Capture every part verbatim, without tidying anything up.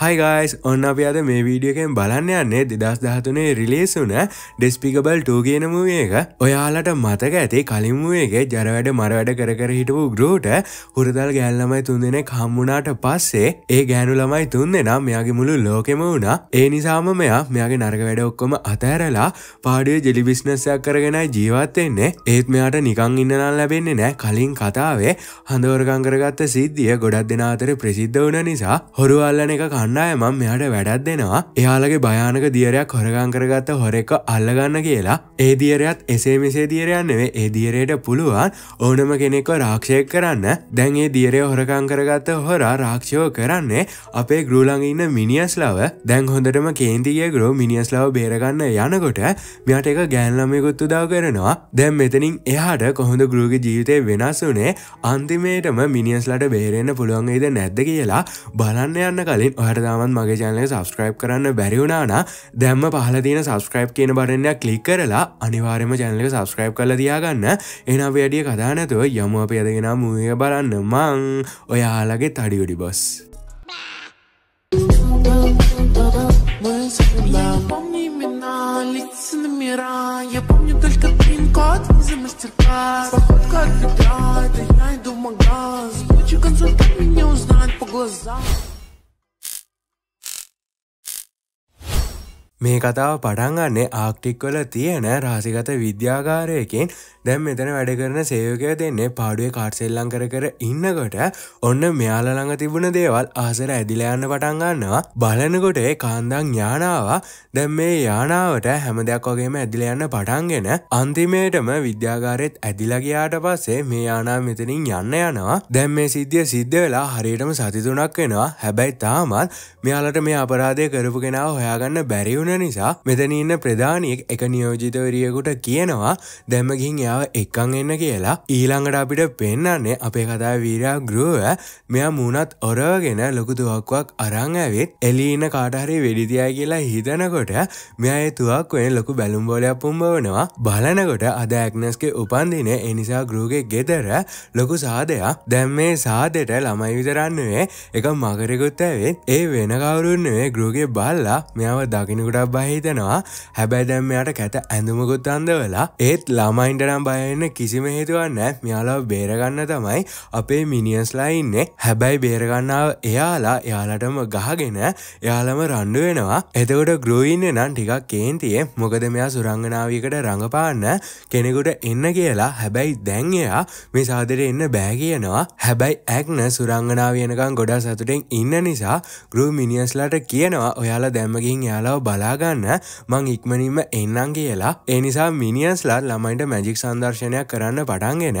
Hi guys, ඔන්න අපි අද මේ වීඩියෝ එකෙන් බලන්න යන්නේ දෙදහස් දහතුනේ රිලීස් වුණ Despicable two කියන මූවී එක. ඔයාලට මතක ඇති කලින් මූවී එකේ ජර වැඩ මර වැඩ කර කර හිටපු ග්‍රූට හුරතල් ගෑනු ළමයි තුන් දෙනෙක් හම් වුණාට පස්සේ ඒ ගෑනු ළමයි තුන් දෙනා මෙයාගේ මුළු ලෝකෙම වුණා. ඒ නිසාම මෙයා මෙයාගේ නරක වැඩ ඔක්කොම අතහැරලා පාඩුවේ ජෙලි බිස්නස් එකක් කරගෙනයි ජීවත් වෙන්නේ. ඒත් මෙයාට නිකන් ඉන්න නම් ලැබෙන්නේ නැහැ. කලින් කතාවේ හඳවරකම් කරගත්ත සිද්ධිය ගොඩක් දෙනා අතර ප්‍රසිද්ධ වුණ නිසා හොරු අල්ලන එක අන්නයම මෙයාට වැඩක් දෙනවා. එයාලගේ භයානක දියරයක් හොරගම් කරගත්ත හොරෙක් අල්ලගන්න කියලා. ඒ දියරයත් එසේ මෙසේ දියරයක් නෙවෙයි. ඒ දියරයට පුළුවන් ඕනම කෙනෙක්ව රාක්ෂය කරන්න. දැන් ඒ දියරය හොරගම් කරගත්ත හොරා රාක්ෂය කරන්නේ අපේ ගෲ ළඟ ඉන්න මිනියන්ස් ලව. දැන් හොඳටම කේන්ති ගිය ගෲ මිනියන්ස් ලව බේරගන්න යනකොට මෙයාට එක ගෑනු ළමයෙකුත් උදව් කරනවා. දැන් මෙතනින් එහාට කොහොමද ගෲගේ ජීවිතේ වෙනස් වුනේ? අන්තිමේටම මිනියන්ස් ලට බේරෙන්න පුළුවන් වෙයිද නැද්ද කියලා බලන්න යන්න කලින් දාමත් මගේ channel එක subscribe කරන්න බැරි වුණා නම් දැම්ම පහළ තියෙන subscribe කියන බටන් එක click කරලා අනිවාර්යයෙන්ම channel එක subscribe කරලා තියාගන්න. එහෙනම් අපි වැඩි කතා නැතුව යමු අපි අද ගෙනා movie එක බලන්න. මං ඔයාලගේ තඩි උඩි බොස්. මේ කතාව පටන් ගන්නේ ආක්ටික් වල තියෙන රහසිගත විද්‍යාගාරයකින්. දැන් මෙතන වැඩ කරන සේවකයා දෙන්නේ පාඩුවේ කාඩ් සෙල්ලම් කර කර ඉන්නකොට ඔන්න මෙයාලා ළඟ තිබුණ දේවල් අහසට ඇදිලා යන්න පටන් ගන්නවා. බලනකොට ඒ කාන්දන් යානාව දැන් මේ යානාවට හැම දෙයක් වගේම ඇදිලා යන්න පටන්ගෙන අන්තිමේටම විද්‍යාගාරෙත් ඇදිලා ගියාට පස්සේ මේ යානාව මෙතනින් යන්න යනවා. දැන් මේ සිද්ධිය සිද්ධ වෙලා හරියටම සති තුනක් වෙනවා. හැබැයි තාමත් මෙයාලට මේ අපරාධය කරපු කෙනාව හොයාගන්න බැරි වුණා. නිසා මෙතන ඉන්න ප්‍රධානියෙක් එක නියෝජිතවරියෙකුට කියනවා දැම්ම ගිහින් එයාව එක්කන් එන්න කියලා. ඊළඟට අපිට පෙන්නන්නේ අපේ කතාවේ වීරා ගෲව මෙයා මූණත් ඔරවගෙන ලොකු තුවක්කුවක් අරන් ඇවිත් එළියේ ඉන්න කාට හරි වෙඩි තියයි කියලා හිතනකොට මෙයා ඒ තුවක්කුවෙන් ලොකු බැලුම් බෝලයක් පුම්බවනවා. බලනකොට අද ඇග්නස්ගේ උපන්දිනේ. ඒ නිසා ගෲගේ ගෙදර ලොකු සාදයක්. දැන් මේ සාදෙට ළමයි විතරක් නෙවෙයි එක මගරෙකුත් ඇවිත් ඒ වෙන කවුරුන් නෙවෙයි ගෲගේ බල්ලා මෙයාව දකින්නකොට බහිතනවා. හැබැයි දැන් මෙයාට කැත ඇඳුමකුත් අඳවලා ඒත් ළමයින්ට නම් බය වෙන්න කිසිම හේතුවක් නැහැ. මෙයාලව බේරගන්න තමයි අපේ මිනියන්ස්ලා ඉන්නේ. හැබැයි බේරගන්නව එයාලා එයාලටම ගහගෙන එයාලම රණ්ඩු වෙනවා. එතකොට ගෲ ඉන්නේ නම් ටිකක් කේන්තියේ. මොකද මෙයා සුරංගනාවියකට රඟපාන්න කෙනෙකුට එන්න කියලා. හැබැයි දැන් එයා මේ සාදරේ එන්න බෑ කියනවා. හැබැයි ඇග්නස් සුරංගනාවිය එනකන් ගොඩක් සතුටින් ඉන්න නිසා ගෲ මිනියන්ස්ලාට කියනවා ඔයාලා දැම්ම ගිහින් එයාලව බලා ගන්න මං ඉක්මනින්ම එන්නම් කියලා. ඒ නිසා මිනියන්ස්ලා ළමයින්ට මැජික් සංදර්ශනයක් කරන්න පටන්ගෙන.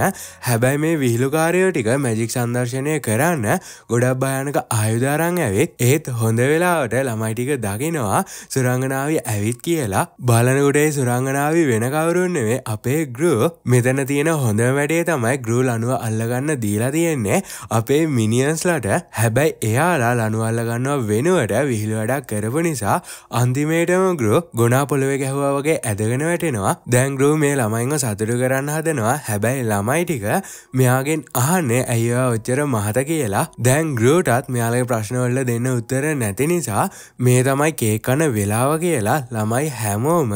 හැබැයි මේ විහිළුකාරයෝ ටික මැජික් සංදර්ශනය කරන්න ගොඩක් භයානක ආයුධ අරන් ඇවිත් ඒත් හොඳ වෙලාවට ළමයි ටික දකිනවා සුරංගනාවිය ඇවිත් කියලා. බලනකොට ඒ සුරංගනාවිය වෙන කවුරුන් නෙවෙයි අපේ ගෲ. මෙතන තියෙන හොඳ වැඩේ තමයි ගෲ ලණුව අල්ලගන්න දීලා තියෙන්නේ අපේ මිනියන්ස්ලාට. හැබැයි එයාලා ලණුව අල්ලගන්නව වෙනුවට විහිළු වැඩක් කරපු නිසා අන්තිමේ ගෲ ගොනා පොළවේ ගැහුවා වගේ ඇදගෙන වැටෙනවා. දැන් ගෲ මේ ළමයින්ව සතුටු කරන්න හදනවා. හැබැයි ළමයි ටික මෙයාගෙන් අහන්නේ ඇයි ඔයා ඔච්චර මහත කියලා. දැන් ගෲටත් මෙයාලගේ ප්‍රශ්න වලට දෙන්න උත්තර නැති නිසා මේ තමයි කේක් කන වෙලාව කියලා ළමයි හැමෝම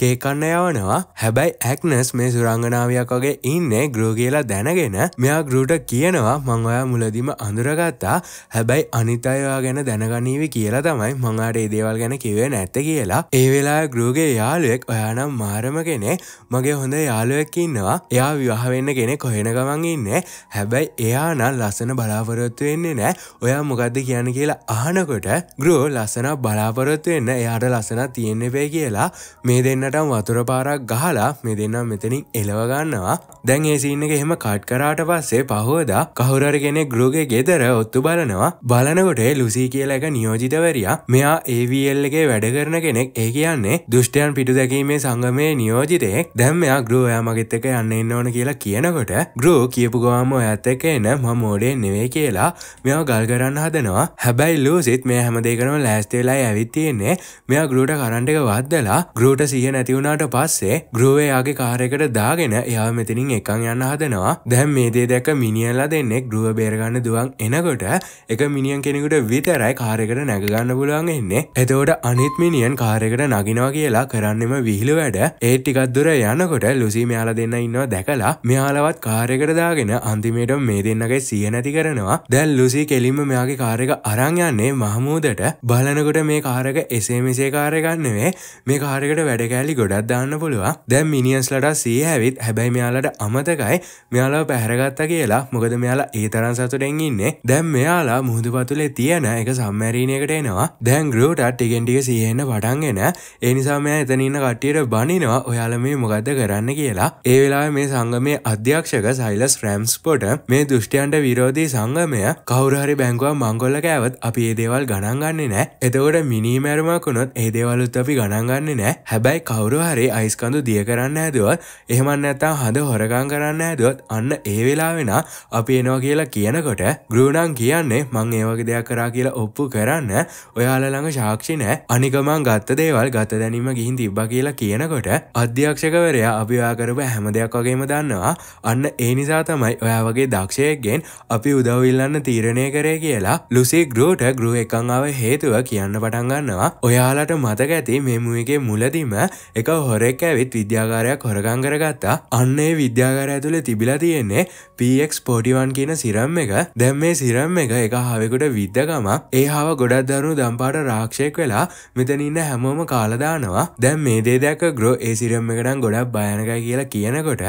කේක් කන්න යවනවා. හැබැයි ඇග්නස් මේ සුරංගනාවියක් වගේ ඉන්නේ ගෲ කියලා දැනගෙන මෙයා ගෲට කියනවා මං ඔයා මුලදීම අඳුරගත්තා. හැබැයි අනිත් අය ඔයා ගැන දැනගනීවි කියලා තමයි මං ආට මේ දේවල් ගැන කිව්වේ නැත්තේ කියලා. ඒ වෙලාවේ ගෲගේ යාළුවෙක් ඔයානම් මාරම කෙනෙක් මගේ හොඳ යාළුවෙක් ඉන්නවා. එයා විවාහ වෙන්න කෙනෙක් හොයන ගමන් ඉන්නේ. හැබැයි එයා නම් ලස්සන බලාපොරොත්තු වෙන්නේ නැහැ. ඔයා මොකද්ද කියන්නේ කියලා අහනකොට ගෲ ලස්සන බලාපොරොත්තු වෙන්න එයාට ලස්සන තියෙන්න එපේ කියලා මේ දෙන්නටම වතුර පාරක් ගහලා මේ දෙන්නා මෙතනින් එලව ගන්නවා. දැන් ඒ සීන් එක එහෙම කට් කරාට පස්සේ පහවදා කවුරු හරි කෙනෙක් ගෲගේ ගෙදර ඔත්තු බලනවා. බලනකොට ලුසි කියලා එක නියෝජිතවරියා මෙයා ඒ වී එල් එකේ වැඩ කරන කෙනෙක්. ඒ කියන්නේ දුෂ්ටයන් පිටු දැකීමේ සංගමයේ නියෝජිතයෙක්. දැන් මෙයා ග්‍රෝ එයා මගෙත් එක්ක යන්න ඉන්න ඕන කියලා කියනකොට ග්‍රෝ කියපු ගාම ඔයත් එක්ක එන මම ඕඩේ නෙවෙයි කියලා මෙයා ගල් කරන්න හදනවා. හැබැයි ලූසිත් මේ හැම දෙයකම ලෑස්ති වෙලා ඇවිත් තියෙන්නේ. මෙයා ග්‍රෝට කරන්ට් එක වහද්දලා ග්‍රෝට සිහිය නැති වුණාට පස්සේ ග්‍රෝ එයාගේ කාර් එකට දාගෙන එයා මෙතනින් එකන් යන්න හදනවා. දැන් මේ දේ දැක මිනියන්ලා දෙන්නේ ග්‍රෝව බේරගන්න දුවන් එනකොට එක මිනියන් කෙනෙකුට විතරයි කාර් එකට නැග ගන්න පුළුවන් වෙන්නේ. එතකොට අනිත් මිනියන් කාර් එකට නගිනවා කියලා කරන්නෙම විහිළු වැඩ. ඒ ටිකක් දුර යනකොට ලුසි මෙයාලා දෙන්න ඉන්නවා දැකලා මෙයාලවත් කාර් එකට දාගෙන අන්තිමේට මේ දෙන්නගේ සිය නැති කරනවා. දැන් ලුසි කෙලින්ම මෙයාගේ කාර් එක අරන් යන්නේ මහමූදට. බලනකොට මේ කාර් එක එසේ මෙසේ කාර් එකක් නෙවෙයි. මේ කාර් එකට වැඩ කෑලි ගොඩක් දාන්න පුළුවන්. දැන් මිනියන්ස්ලට සිය ඇවිත් හැබැයි මෙයාලට අමතකයි මෙයාලව පැහැරගත්තා කියලා. මොකද මෙයාලා ඒ තරම් සතුටෙන් ඉන්නේ. දැන් මෙයාලා මුහුදු පතුලේ තියෙන එක සම්මැරීණයකට එනවා. දැන් ග්‍රෝට ටිකෙන් ටික සිහින්න පටන්ගෙන ඒ නිසා මෙයා එතන ඉන්න කට්ටියට බනිනවා ඔයාලා මේ මොකද්ද කරන්න කියලා. ඒ වෙලාවේ මේ සංගමයේ අධ්‍යක්ෂක සයිලස් රෑම්ස්පොට මේ දුෂ්ටයන්ට විරෝධී සංගමය කවුරු හරි බැංකුවක් මංගොල්ල කෑවත් අපි මේ දේවල් ගණන් ගන්නේ නැහැ. එතකොට මිනි මැරුමක් වුණොත් මේ දේවලුත් අපි ගණන් ගන්නේ නැහැ. හැබැයි කවුරු හරි අයිස් කඳු දිය කරන්න හැදුවත් එහෙම නැත්නම් හඳ හොරගම් කරන්න හැදුවත් අන්න ඒ වෙලාවේ නා අපි එනවා කියලා කියනකොට ග්‍රූණන් කියන්නේ මං ඒ වගේ දෙයක් කරා කියලා ඔප්පු කරන්න ඔයාලා ළඟ සාක්ෂි නැහැ. අනික මං ගත්ත දේවල් ගත දැනීම ගිහින් තිබ්බා කියලා කියනකොට අධ්‍යක්ෂකවරයා අපි ඔයා කරපු හැම දෙයක් වගේම දන්නවා. අන්න ඒ නිසා තමයි ඔයා වගේ දක්ෂයෙක්ගෙන් අපි උදව් ඉල්ලන්න තීරණය කරේ කියලා ලුසි ග්‍රූට ග්‍රූ එකන් ආව හේතුව කියන්න පටන් ගන්නවා. ඔයාලට මතක ඇති මේ මුවිගේ මුලදීම එක හොරෙක් ඇවිත් විද්‍යාගාරයක් හොරගම් කරගත්තා. අන්න ඒ විද්‍යාගාරය ඇතුලේ තිබිලා තියෙන්නේ පී එක්ස් ෆෝටි වන් කියන සිරම් එක. දැන් මේ සිරම් එක එක හාවෙකුට විද්ද ගමක්. ඒ හාව ගොඩක් දරුණු දම්පාට රාක්ෂයෙක් වෙලා මෙතන ඉන්න හැමෝම කාලා දානවා. දැන් මේ දේ දැක ග්‍රෝ ඒ සිරම් එක නම් ගොඩක් භයානකයි කියලා කියනකොට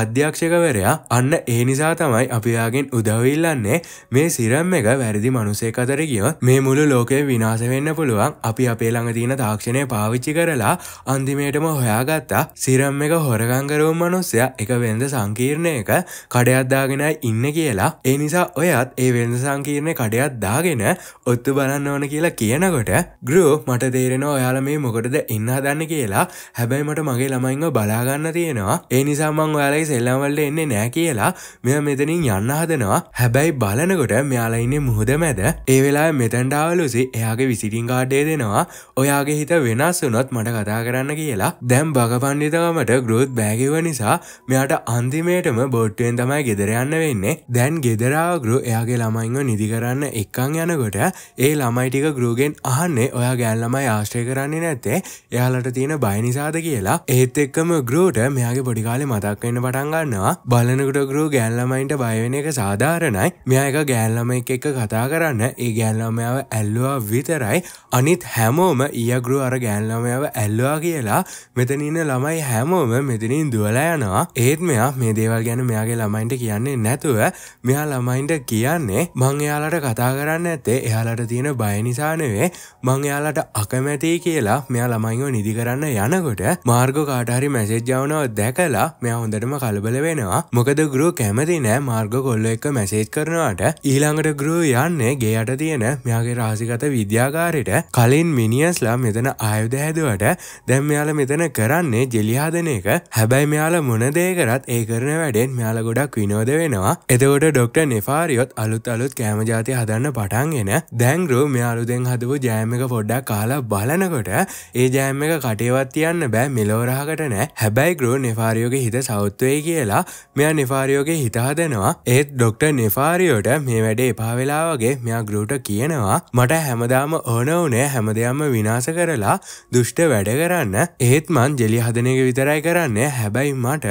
අධ්‍යක්ෂකවරයා අන්න ඒ නිසා තමයි අපි යාගෙන් උදව් ඉල්ලන්නේ. මේ සිරම් එක වැරදි මිනිසෙක් අතර ගියොත් මේ මුළු ලෝකෙම විනාශ වෙන්න පුළුවන්. අපි අපේ ළඟ තියෙන තාක්ෂණය පාවිච්චි කරලා අන්තිමේටම හොයාගත්තා සිරම් එක හොරගම් කරපු මිනිස්සයා එක වෙනද සංකීර්ණයක කඩයක් දාගෙනයි ඉන්න කියලා. ඒ නිසා ඔයත් ඒ වෙනද සංකීර්ණේ කඩයක් දාගෙන ඔත්තු බලන්න ඕන කියලා කියනකොට ග්‍රෝ මට තේරෙනවා ඔයාලා මේ මොකටද ඉන්න හදන්නේ කියලා. හැබැයි මට මගේ ළමයින්ව බලා ගන්න තියෙනවා. ඒ නිසා මම ඔයාලගේ සෙල්ලම් වලට එන්නේ නැහැ කියලා මෙයා මෙතනින් යන්න හදනවා. හැබැයි බලනකොට මෙයාලා ඉන්නේ මුහුද මැද. ඒ වෙලාවේ මෙතනට ආවලුසි එයාගේ විසිටින් කාඩ් එක දෙනවා. ඔයාගේ හිත වෙනස් වුණොත් මට කතා කරන්න කියලා. දැන් බගපන්ඩිතකමට ග්‍රෝත් බෑ කිව්ව නිසා මෙයාට අන්තිමේටම බෝට්ටුවෙන් තමයි ගෙදර යන්න වෙන්නේ. දැන් ගෙදර ආව ග්‍රෝ එයාගේ ළමයින්ව නිදි කරන්න එක්කන් යනකොට ඒ ළමයි ටික ග්‍රෝගෙන් අහන්නේ ඔයා ගෑන් ළමයි ආශ්‍රය කරන්නේ නැත්තේ එයාලට තියෙන බය නිසාද කියලා. ඒත් එක්කම ග්‍රෝට මෙයාගේ පොඩි කාලේ මතක් වෙන්න පටන් ගන්නවා. බලනකොට ග්‍රෝ ගෑන් ළමයින්ට බය වෙන එක සාධාරණයි. මෙයා එක ගෑන් ළමෙක් එක්ක කතා කරන්න ඒ ගෑන් ළමයාව ඇල්ලුවා විතරයි. අනිත් හැමෝම ඊයා ග්‍රෝ අර ගෑන් ළමයාව ඇල්ලුවා කියලා මෙතන ඉන්න ළමයි හැමෝම මෙතනින් දුවලා යනවා. ඒත් මෙයා මේ දේවල් ගැන මෙයාගේ ළමයින්ට කියන්නේ නැතුව මෙයා ළමයින්ට කියන්නේ මං එයාලට කතා කරන්න ඇත්තේ එයාලට තියෙන බය නිසා නෙවෙයි මං එයාලට අකමැතියි කියලා. මෙයා ළමයින්ව නිදි කරන්න යනකොට මාර්ගෝ කාට හරි මැසේජ් ආවනවා දැකලා මෙයා හොඳටම කලබල වෙනවා. මොකද ග්‍රෝ කැමති නෑ මාර්ගෝ කොල්ලෝ එක්ක මැසේජ් කරනවට. ඊළඟට ග්‍රෝ යන්නේ ගේ යට තියෙන මෙයාගේ රහසිගත විද්‍යාගාරයට. කලින් මිනියන්ස්ලා මෙතන ආයුධ හැදුවට දැන් මෙයාලා මෙතන කරන්නේ ජෙලි හදන එක. හැබැයි මෙයාලා මොන දේ කරත් ඒ කරන වැඩෙන් මෙයාලා ගොඩක් විනෝද වෙනවා. එතකොට ඩොක්ටර් නෙෆාරියොත් අලුත් අලුත් කෑම ජාතිය හදන්න පටන්ගෙන දැන් ග්‍රෝ මෙයා අලුතෙන් හදපු ජෑම් එක පොඩ්ඩක් කාලා බලනකොට ඒ ජෑම් එක කටේවත් තියන්න බෑ මෙලෝ රහකට නෑ. හැබැයි ග්‍රෝ නෙෆාරියෝගේ හිත සවුත් වෙයි කියලා මෙයා නෙෆාරියෝගේ හිත හදනවා. ඒත් ડોක්ටර් නෙෆාරියෝට මේ වැඩේ එපා වෙලා වගේ මෙයා ග්‍රෝට කියනවා මට හැමදාම ඕන වුණේ හැමදේම විනාශ කරලා දුෂ්ට වැඩ කරන්න. ඒත් මං ජෙලි හදන එක විතරයි කරන්නේ. හැබැයි මට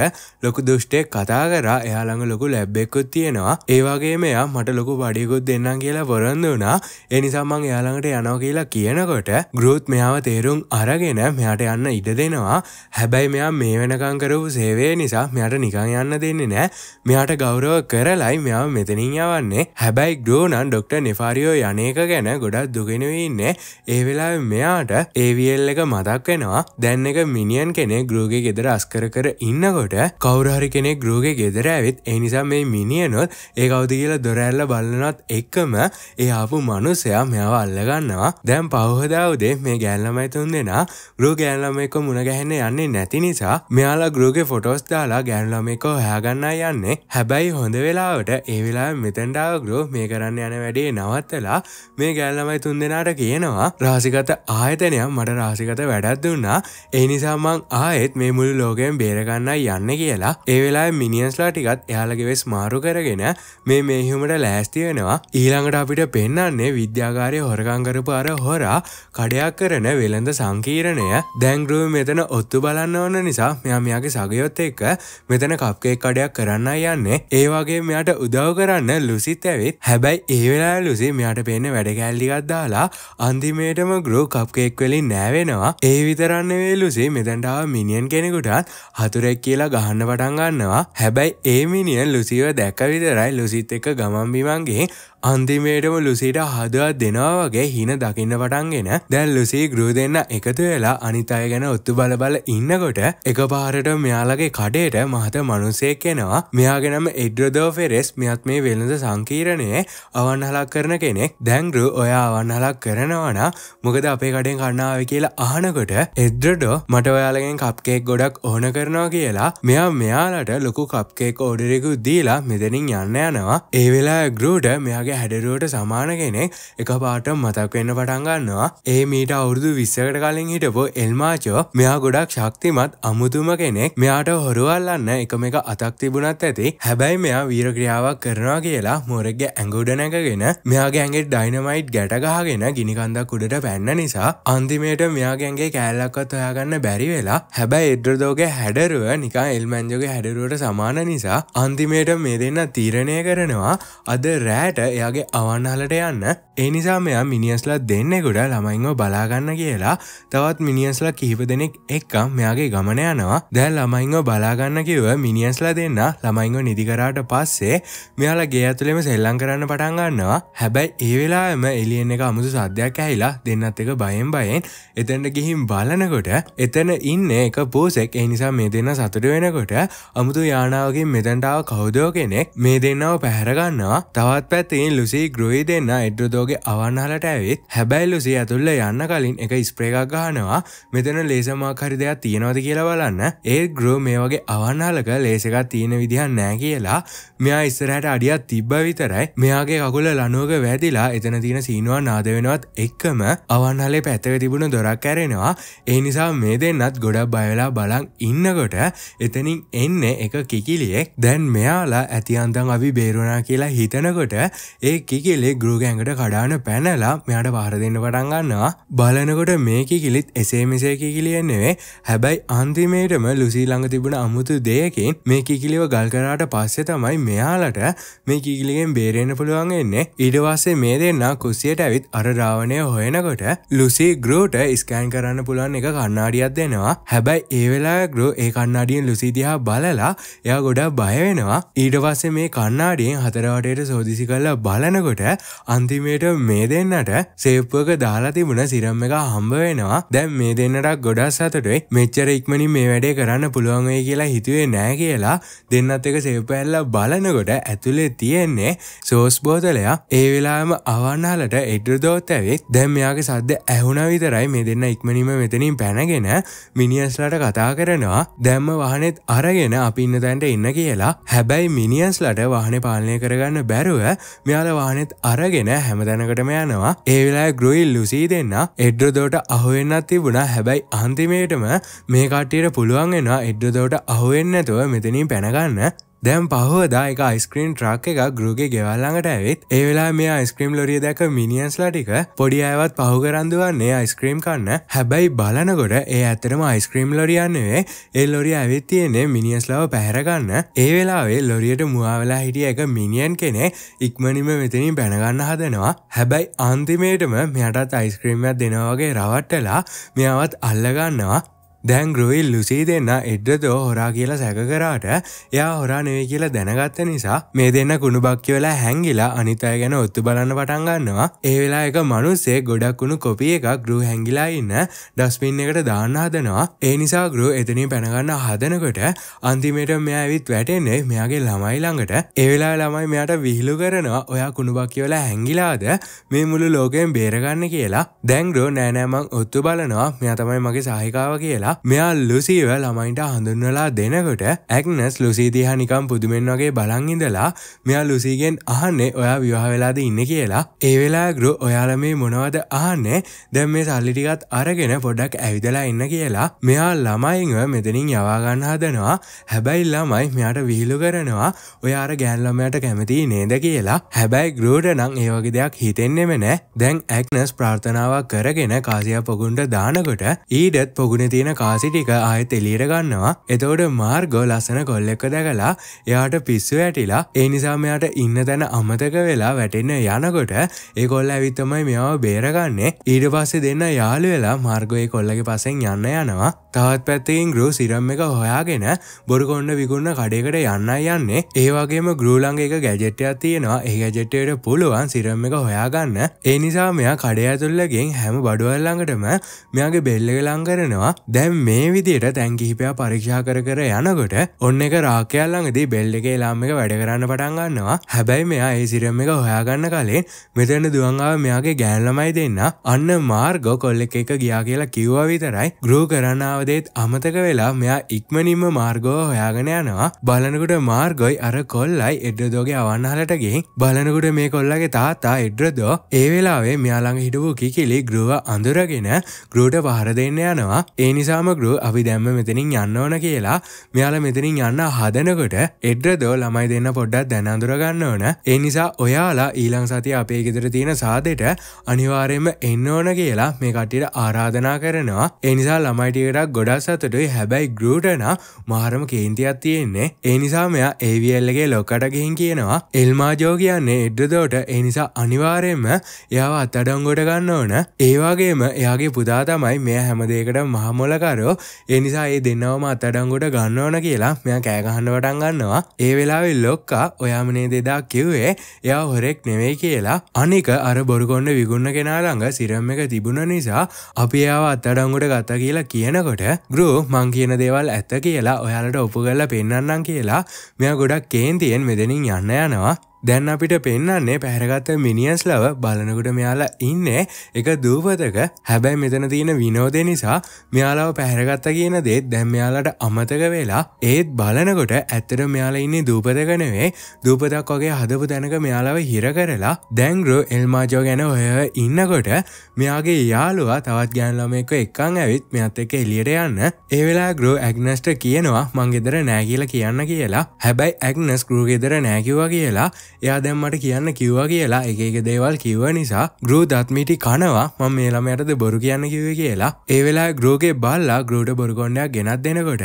ලොකු දුෂ්ටෙක් කතා කරා එයා ළඟ ලොකු ලැබ් එකකුත් තියෙනවා. ඒ වගේම එයා මට ලොකු බඩියකුත් දෙන්නම් කියලා වරන්දු වුණා. එනිසා මං එයාළඟට යනවා කියලා කියනකොට ග්‍රෝත් මෙයාව තේරුම් අරගෙන මෙයාට යන්න ඉඩ දෙනවා. හැබැයි මෙයා මේ වෙනකම් කරපු සේවය නිසා මෙයාට නිකන් යන්න දෙන්නේ නැහැ. මෙයාට ගෞරව කරලයි මෙයාව මෙතනින් යවන්නේ. හැබැයි ග්‍රෝ නම් ડોක්ටර් නෙෆාරියෝ යන්නේක ගැන ගොඩක් දුගෙන ඉන්නේ. ඒ වෙලාවේ මෙයාට ඒ වී එල් එක මතක් වෙනවා. දැන් එක මිනියන් කෙනෙක් ග්‍රෝගේ ගෙදර අස්කර කර ඉන්නකොට කවුරු හරි කෙනෙක් ග්‍රෝගේ ගෙදර ඇවිත් ඒ නිසා මේ මිනියනොත් ඒ කවුද කියලා දොර ඇරලා බලනවත් එක්කම ඒ ආපු මනුස්සයා මෙයාව අල්ලගන්නවා. දැන් පහවදා උදේ මේ ගෑන් ළමයි තුන් දෙනා ග්‍රෝ ගෑන් ළමයිකව මුණ ගැහෙන්න යන්නේ නැති නිසා මෙයාලා ග්‍රෝගේ ෆොටෝස් දාලා ගෑන් ළමයිකව හොයාගන්නයි යන්නේ. හැබැයි හොඳ වෙලාවට ඒ වෙලාවේ මෙතෙන්ට ආව ග්‍රෝ මේ කරන්න යන වැඩේ නවත්තලා මේ ගෑන් ළමයි තුන් දෙනාට කියනවා රාසිගත ආයතනය මට රාසිගත වැඩක් දුන්නා. ඒ නිසා මං ආයෙත් මේ මුළු ලෝකෙම බේර ගන්නයි යන්නේ කියලා. ඒ වෙලාවේ මිනියන්ස්ලා ටිකත් එයාලගේ වෙස් මාරු කරගෙන මේ මේහිමට ලෑස්ති වෙනවා. ඊළඟට අපිට පෙන්වන්නේ විද්‍යාගාරයේ හොරගම් කරපු අර හොරා කඩයක් කරන වෙළඳ සංකීර්ණය. දැන් ග්‍රෝ මෙතන ඔත්තු බලන්න ඕන නිසා මෙයා මෙයාගේ සගයොත් එක්ක මෙතන කප් කේක් කඩයක් කරන්නයි යන්නේ. ඒ වගේම මෙයාට උදව් කරන්න ලුසිත් ඇවිත්. හැබැයි ඒ වෙලාවේ ලුසි මෙයාට පේන්නේ වැඩ කෑල්ල ටිකක් දාලා අන්තිමේටම ග්‍රෝ කප් කේක් වලින් නෑ වෙනවා. ඒ විතරක් නෙවෙයි ලුසි මෙතනට ආව මිනියන් කෙනෙකුටත් හතුරෙක් කියලා ගහන්න පටන් ගන්නවා. හැබැයි ඒ මිනියන් ලුසිව දැක්ක විතරයි ලුසිත් එක්ක ගමන් බිමන් ගිහින් අන්තිමේටම ලුසිට හදවත් දෙනවා වගේ හින දකින්න පටන්ගෙන දැන් ලුසි ග්‍රෝ දෙන්න එකතු වෙලා අනිත් අය ගැන ඔත්තු බල බල ඉන්නකොට එකපාරට මෙයාලගේ කඩේට මහත මිනිහෙක් එනවා. මෙයාගේ නම එඩ්රදෝ ෆෙරෙස්. මෙයාත් මේ වෙළඳ සංකීර්ණයේ අවන්හලක් කරන කෙනෙක්. දැන් ග්‍රෝ ඔයා අවන්හලක් කරනවා නම් මොකද අපේ කඩෙන් කන්න ආවේ කියලා අහනකොට එඩ්රඩෝ මට ඔයාලගෙන් කප් කේක් ගොඩක් ඕන කරනවා කියලා මෙයා මෙයාලට ලොකු කප් කේක් ඕඩර් එකක් දීලා මෙතනින් යන්න යනවා. ඒ වෙලාවේ ග්‍රෝට මෙයාගේ හැඩරුවට සමාන කෙනෙක් එකපාරට මතක් වෙන්න පටන් ගන්නවා. ඒ මීට අවුරුදු විස්සකට කලින් හිටපු එල්මාචෝ. මෙයා ගොඩක් ශක්තිමත් අමුතුම කෙනෙක්. මෙයාට හොරවල්ලන්න එකම එක අතක් තිබුණත් ඇති. හැබැයි මෙයා වීර ක්‍රියාවක් කරනවා කියලා මෝරෙක්ගේ ඇඟ උඩ නැගගෙන මෙයාගේ ඇඟේ ඩයිනමයිට් ගැට ගහගෙන ගිනි කන්දක් උඩට පැන්න නිසා අන්තිමේට මෙයාගේ ඇඟේ කෑල්ලක්වත් හොයාගන්න බැරි වෙලා. හැබැයි එඩ්රඩෝගේ හැඩරුව නිකන් එල්මන්ජෝගේ හැඩරුවට සමාන නිසා අන්තිමේට මේ දෙන්න තීරණය කරනවා අද රෑට එයාගේ අවන්හලට යන්න. ඒ නිසා මෙයා මිනියන්ස්ලා දෙන්නෙකුට ළමයින්ව බලාගන්න කියලා තවත් මිනියන්ස්ලා කිහිප දෙනෙක් එක්ක මෙයාගේ ගමන යනවා. දැන් ළමයින්ව බලාගන්න කිව්ව මිනියන්ස්ලා දෙන්න ළමයින්ව නිදි කරාට පස්සේ මෙයාලා ගේ ඇතුළේම සෙල්ලම් කරන්න පටන් ගන්නවා. හැබැයි ඒ වෙලාවෙම එලියන් එක අමුතු සද්දයක් ඇහිලා දෙන්නත් එක බයෙන් බයෙන් එතනට ගිහින් බලනකොට එතන ඉන්නේ එක පෝසෙක්. ඒ නිසා මේ දෙන්න සතුට වෙනකොට අමුතු යානාවකින් මෙතනට ආව කවුදෝ කෙනෙක් මේ දෙන්නව පැහැර ගන්නවා. තවත් පැත්තකින් ලුසි ග්‍රෝයි දෙන්න එඩ්රඩෝගේ අවන්හලට ඇවිත්. හැබැයි ලුසි ඇතුළට යන්න කලින් එක ස්ප්‍රේ එකක් ගහනවා මෙතන ලේසර් මාක් හරි දෙයක් තියෙනවද කියලා බලන්න. ඒ ග්‍රෝ මේ වගේ අවන්හලක ලේස් එකක් තියෙන විදිහක් නැහැ කියලා මෙයා ඉස්සරහට අඩියක් තිබ්බා විතරයි මෙයාගේ කකුල ලනුවක වැදිලා එතන තියෙන සීනුවා නාද වෙනවත් එක්කම අවන්හලේ පැත්තක තිබුණ දොරක් ඇරෙනවා. ඒ නිසා මේ දෙන්නත් ගොඩක් බය වෙලා බලන් ඉන්නකොට එතනින් එන්නේ එක කිකිලියෙක්. දැන් මෙයාලා ඇති අන්දන් අපි බේරුණා කියලා හිතනකොට ඒ කිකිලේ ග්‍රෝ ගැඟට කඩාන පැනලා මෙයාට පහර දෙන්න පටන් ගන්නවා. බලනකොට මේ කිකිලිත් එසේ මෙසේ කිකිලිය නෙවෙයි. හැබැයි අන්තිමේටම ලුසි ළඟ තිබුණ අමුතු දෙයකින් මේ කිකිලිව ගල් කරාට පස්සේ තමයි මෙයාලට මේ කිකිලියෙන් බේරෙන්න පුළුවන් වෙන්නේ. ඊට පස්සේ මේ දෙන්නා කුස්සියට ඇවිත් අර රාවණය හොයනකොට ලුසි ග්‍රෝට ස්කෑන් කරන්න පුළුවන් එක කණ්ණාඩියක් දෙනවා. හැබැයි ඒ වෙලාවේ ග්‍රෝ ඒ කණ්ණාඩියෙන් ලුසි දිහා බලලා එයා ගොඩක් බය වෙනවා. ඊට පස්සේ මේ කණ්ණාඩියෙන් හතර වටේට සෝදිසි කරලා බලනකොට අන්තිමේට මේ දෙන්නට සේප්පුවක දාලා තිබුණ සිරම් එක හම්බ වෙනවා. දැන් මේ දෙන්නට ගොඩක් සතුටුයි. මෙච්චර ඉක්මනින් මේ වැඩේ කරන්න පුළුවන් වෙයි කියලා හිතුවේ නෑ කියලා දෙන්නත් එක සේප්පුව ඇල්ලලා බලනකොට ඇතුලේ තියෙන්නේ සෝස් බෝතලයක්. ඒ වෙලාවෙම අවන්හලට එඩ්රඩෝත් ඇවිත්. දැන් මෙයාගේ සද්ද ඇහුණා විතරයි මේ දෙන්න ඉක්මනින්ම මෙතනින් පැනගෙන මිනියන්ස්ලාට කතා කරනවා. දැම්ම වාහනේත් අරගෙන අපි ඉන්න තැනට ඉන්න කියලා. හැබැයි මිනියන්ස්ලාට වාහනේ පාලනය කරගන්න බැරුව මෙයාලා වාහනෙත් අරගෙන හැමදැනකටම යනවා. ඒ වෙලාවේ ග්‍රෝයි ලුසි දෙන්න එඩ්රඩෝට අහු වෙන්නත් තිබුණා. හැබැයි අන්තිමේටම මේ කට්ටියට පුළුවන් වෙනවා එඩ්රඩෝට අහු වෙන්නේ නැතුව මෙතනින් පැන ගන්න. දැන් පහවදා එක අයිස්ක්‍රීම් ට්‍රක් එකක් ග්‍රෝගේ ගෙවල් ළඟට ඇවිත්. ඒ වෙලාවේ මේ අයිස්ක්‍රීම් ලොරිය දැක මිනියන්ස්ලා ටික පොඩි අයවත් පහු කරන් දුවන්නේ අයිස්ක්‍රීම් කන්න. හැබැයි බලනකොට ඒ ඇත්තටම අයිස්ක්‍රීම් ලොරියක් නෙවෙයි. ඒ ලොරිය ඇවිත් තියෙන්නේ මිනියන්ස්ලාව පැහැර ගන්න. ඒ වෙලාවේ ලොරියට මුවා වෙලා හිටිය එක මිනියන් කෙනෙක් ඉක්මනින්ම මෙතනින් පැන ගන්න හදනවා. හැබැයි අන්තිමේටම මෙයාටත් අයිස්ක්‍රීම් එකක් දෙනවා වගේ රවට්ටලා මෙයාවත් අල්ල ගන්නවා. දැන් ග්‍රොයිල් ලුසී දෙන්න එඩ්ඩ තෝ හොරා කියලා සැක කරාට එයා හොරා නෙවෙයි කියලා දැනගත්ත නිසා මේ දෙන්න කුණුබක්කි වෙලා හැංගිලා අනිත් අය ගැන ඔත්තු බලන්න පටන් ගන්නවා. ඒ වෙලාවේ එක මිනිස්සෙක් ගොඩක් කුණු කොපි එකක් ග්‍රෝ හැංගිලා ඉන්න ඩස්බින් එකට දාන්න හදනවා. ඒ නිසා ග්‍රෝ එතනින් පැන ගන්න හදනකොට අන්තිමට මෙයා ඇවිත් වැටෙන්නේ මෙයාගේ ළමයි ළඟට. ඒ වෙලාවේ ළමයි මෙයාට විහිළු කරනවා ඔයා කුණුබක්කි වෙලා හැංගිලාද මේ මුළු ලෝකයෙන් බේරගන්න කියලා. දැන් ග්‍රෝ නෑ නෑ මං ඔත්තු බලනවා මෙයා තමයි මගේ සහායිකාව කියලා මෙයා ලුසීව ළමයින්ට හඳුන්වලා දෙනකොට ඇග්නස් ලුසී දිහා නිකම් පුදුමෙන් වගේ බලන් ඉඳලා මෙයා ලුසීගෙන් අහන්නේ ඔයා විවාහ වෙලාද ඉන්නේ කියලා. ඒ වෙලාවේ ග්‍රෝ ඔයාලා මේ මොනවද අහන්නේ? දැන් මේ සල්ලි ටිකත් අරගෙන පොඩක් ඇවිදලා ඉන්න කියලා. මෙයා ළමයින්ව මෙතනින් යවා ගන්න හදනවා. හැබැයි ළමයි මෙයාට විහිළු කරනවා ඔයා අර ගෑන් ළමයාට කැමති නේද කියලා. හැබැයි ග්‍රෝට නම් ඒ වගේ දෙයක් හිතෙන්නෙම නෑ. දැන් ඇග්නස් ප්‍රාර්ථනාවක් කරගෙන කාසියා පොගුන්ට දානකොට ඊඩත් පොගුනේ තියෙන කාසිටික ආයෙත් එළියට ගන්නවා. එතකොට මාර්ගෝ ලස්සන කොල්ලෙක්ව දැකලා එයාට පිස්සු වැටිලා ඒ නිසා මෙයාට ඉන්න තැන අමතක වෙලා වැටෙන්න යනකොට ඒ කොල්ලා ඇවිත් තමයි මෙයාව බේරගන්නේ. ඊට පස්සේ දෙන්න යාළු වෙලා මාර්ගෝ ඒ කොල්ලගේ පස්සෙන් යන්න යනවා. තවත් පැත්තකින් ග්‍රෝ සිරම් එක හොයාගෙන බොරු කොණ්ඩ විකුණන කඩේකට යන්නයි යන්නේ. ඒ වගේම ග්‍රෝ ළඟ එක ගැජට් එකක් තියෙනවා. ඒ ගැජට් එකට පුළුවන් සිරම් එක හොයාගන්න. ඒ නිසා මෙයා කඩේ ඇතුළෙන් හැම බඩුවල් ළඟටම මෙයාගේ බෙල්ල එක ලං කරනවා. මේ විදියට තැන් කිහිපයක් පරීක්ෂා කර කර යනකොට ඔන්න එක රාකයා ළඟදී බෙල් එකේ ලාම් එක වැඩ කරන්න පටන් ගන්නවා. හැබැයි මෙයා ඒ සිරම් එක හොයාගන්න කලින් මෙතන දුවන් ආව මෙයාගේ ගෑන් ළමයි දෙන්න අන්න මාර්ගෝ කොල්ලෙක් එක ගියා කියලා කිව්වා විතරයි. ග්‍රෝ කරන්න ආව දේත් අමතක වෙලා මෙයා ඉක්මනින්ම මාර්ගෝ හොයාගෙන යනවා. බලනකොට මාර්ගෝයි අර කොල්ලයි එඩ්රදෝගේ අවන්හලට ගිහින් බලනකොට මේ කොල්ලගේ තාත්තා එඩ්රදෝ ඒ වෙලාවේ මෙයා ළඟ හිටපු කිකිලි ග්‍රෝව අඳුරගෙන ග්‍රෝට පහර දෙන්න යනවා. ඒ නිසා ග්‍රෝ අපි දැම්ම මෙතනින් යන්න ඕන කියලා මෙයාල මෙතනින් යන්න හදනකොට එඩ්රදෝ ළමයි දෙන්න පොඩ්ඩක් දැන අඳුර ගන්න ඕන. ඒ නිසා ඔයාලා ඊළඟ සතිය අපේ ගෙදර තියෙන සාදෙට අනිවාර්යයෙන්ම එන්න ඕන කියලා මේ කට්ටියට ආරාධනා කරනවා. ඒ නිසා ළමයි ටිකට ගොඩක් සතුටුයි. හැබැයි ග්‍රෝට නා මහරම කේන්තියක් තියෙන්නේ. ඒ නිසා මෙයා ඒ වී එල් එකේ ලොක්කට ගිහින් කියනවා එල්මාජෝ කියන්නේ එඩ්රදෝට ඒ නිසා අනිවාර්යයෙන්ම එයාව අත්අඩංගුවට ගන්න ඕන. ඒ වගේම එයාගේ පුතා තමයි මෙයා හැම දෙයකටම මහ මොල ඒ නිසා ඒ දෙන්නවම අත්අඩංගුවට ගන්න ඕන කියලා මෙයා කෑ ගහන්න පටන් ගන්නවා. ඒ වෙලාවේ ලොක්කා ඔයාම නේද එදා කිව්වේ එයා හොරෙක් නෙවෙයි කියලා. අනික අර බොරු කොණ්ඩ විගුණන කෙනා ළඟ සිරම් එක තිබුණ නිසා අපි එයාව අත්අඩංගුවට ගත්තා කියලා කියනකොට ග්‍රෝ මං කියන දේවල් ඇත්ත කියලා ඔයාලට ඔප්පු කරලා පෙන්නන්නම් කියලා මෙයා ගොඩක් කේන්තියෙන් මෙතනින් යන්න යනවා. දැන් අපිට පෙන්වන්නේ පැහැරගත්ත මිනියන්ස් ලව බලනකොට මෙයාලා ඉන්නේ එක දූපතක. හැබැයි මෙතන තියෙන විනෝදේ නිසා මෙයාලව පැහැරගත්ත කියන දේත් දැන් මෙයාලට අමතක වෙලා ඒත් බලනකොට ඇත්තට මෙයාලා ඉන්නේ දූපතක නෙවෙයි දූපතක් වගේ හදපු තැනක මෙයාලව හිර කරලා. දැන් ග්‍රෝ එල්මාජෝ ගැන හොය ඉන්නකොට මෙයාගේ යාළුවා තවත් ගෑනු ළමයෙක්ව එක්කන් ඇවිත් මෙයාත් එක්ක එළියට යන්න. ඒ වෙලාව ග්‍රෝ ඇග්නස්ට කියනවා මං ගෙදර නෑ කියලා කියන්න කියලා. හැබැයි ඇග්නස් ග්‍රෝ ගෙදර නෑ කිව්වා කියලා එයා දැන් මට කියන්න කිව්වා කියලා එක එක දේවල් කිව්ව නිසා ග්‍රෝ දත් මිටි කනවා මම මේ ළමයටද බොරු කියන්න කිව්වේ කියලා. ඒ වෙලාවේ ග්‍රෝගේ බල්ලා ග්‍රෝට බොරු කොණ්ඩයක් ගෙනත් දෙනකොට